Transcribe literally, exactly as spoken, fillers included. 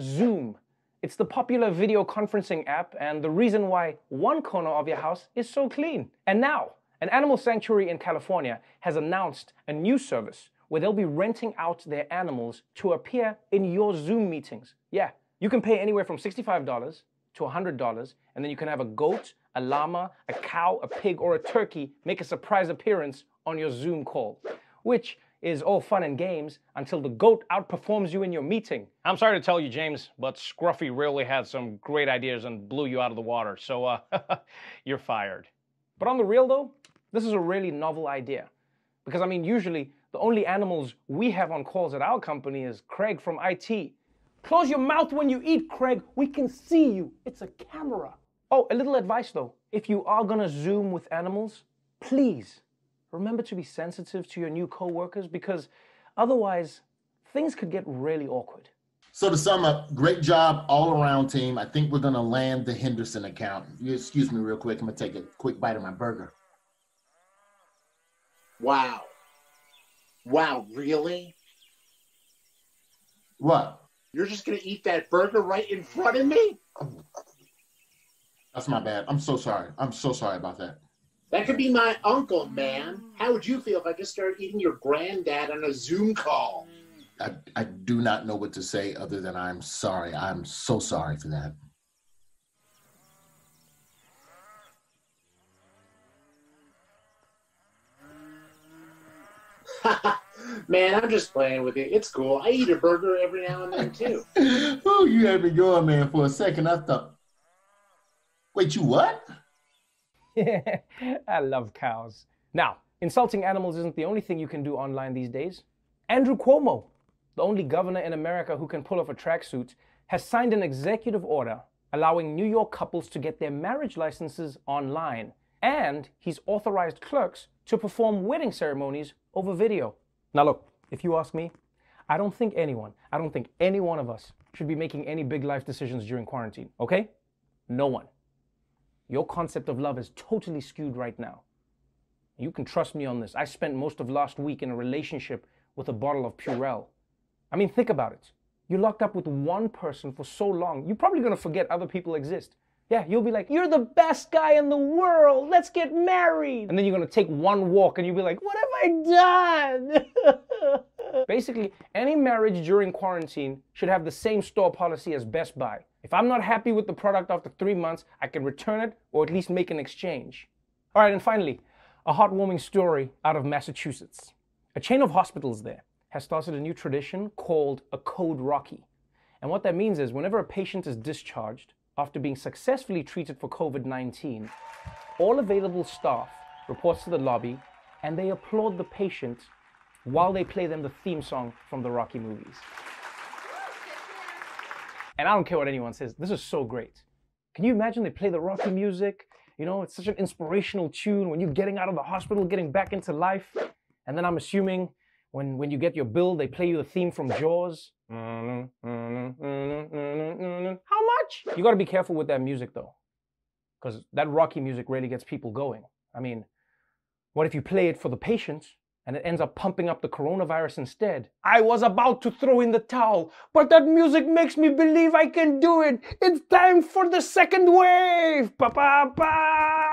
Zoom. It's the popular video conferencing app and the reason why one corner of your house is so clean. And now, an animal sanctuary in California has announced a new service where they'll be renting out their animals to appear in your Zoom meetings. Yeah, you can pay anywhere from sixty-five dollars to one hundred dollars, and then you can have a goat, a llama, a cow, a pig, or a turkey make a surprise appearance on your Zoom call, which is all fun and games until the goat outperforms you in your meeting. I'm sorry to tell you, James, but Scruffy really had some great ideas and blew you out of the water, so uh, you're fired. But on the real though, this is a really novel idea. Because I mean, usually the only animals we have on calls at our company is Craig from I T. Close your mouth when you eat, Craig. We can see you. It's a camera. Oh, a little advice though. If you are gonna Zoom with animals, please, remember to be sensitive to your new co-workers, because otherwise things could get really awkward. So to sum up, great job all around, team. I think we're going to land the Henderson account. You excuse me real quick. I'm going to take a quick bite of my burger. Wow. Wow, really? What? You're just going to eat that burger right in front of me? That's my bad. I'm so sorry. I'm so sorry about that. That could be my uncle, man. How would you feel if I just started eating your granddad on a Zoom call? I, I do not know what to say other than I'm sorry. I'm so sorry for that. Man, I'm just playing with you. It's cool. I eat a burger every now and then, too. Oh, you had me going, man, for a second. I thought, wait, you what? I love cows. Now, insulting animals isn't the only thing you can do online these days. Andrew Cuomo, the only governor in America who can pull off a tracksuit, has signed an executive order allowing New York couples to get their marriage licenses online. And he's authorized clerks to perform wedding ceremonies over video. Now look, if you ask me, I don't think anyone, I don't think any one of us should be making any big life decisions during quarantine, okay? No one. Your concept of love is totally skewed right now. You can trust me on this. I spent most of last week in a relationship with a bottle of Purell. I mean, think about it. You're locked up with one person for so long, you're probably gonna forget other people exist. Yeah, you'll be like, you're the best guy in the world, let's get married. And then you're gonna take one walk and you'll be like, what have I done? Basically, any marriage during quarantine should have the same store policy as Best Buy. If I'm not happy with the product after three months, I can return it or at least make an exchange. All right, and finally, a heartwarming story out of Massachusetts. A chain of hospitals there has started a new tradition called a Code Rocky. And what that means is whenever a patient is discharged after being successfully treated for COVID nineteen, all available staff reports to the lobby and they applaud the patient while they play them the theme song from the Rocky movies. And I don't care what anyone says, this is so great. Can you imagine they play the Rocky music? You know, it's such an inspirational tune when you're getting out of the hospital, getting back into life. And then I'm assuming when, when you get your bill, they play you the theme from Jaws. How much? You gotta be careful with that music though, because that Rocky music really gets people going. I mean, what if you play it for the patients and it ends up pumping up the coronavirus instead? I was about to throw in the towel, but that music makes me believe I can do it. It's time for the second wave. Ba-ba-ba.